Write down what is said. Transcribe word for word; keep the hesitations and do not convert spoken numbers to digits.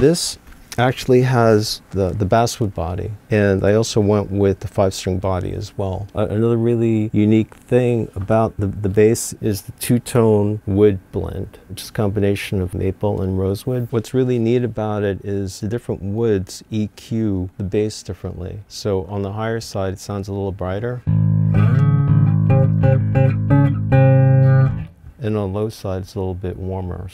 This actually has the, the basswood body, and I also went with the five-string body as well. Uh, another really unique thing about the, the bass is the two-tone wood blend, which is a combination of maple and rosewood. What's really neat about it is the different woods E Q the bass differently. So on the higher side, it sounds a little brighter. And on the low side, it's a little bit warmer.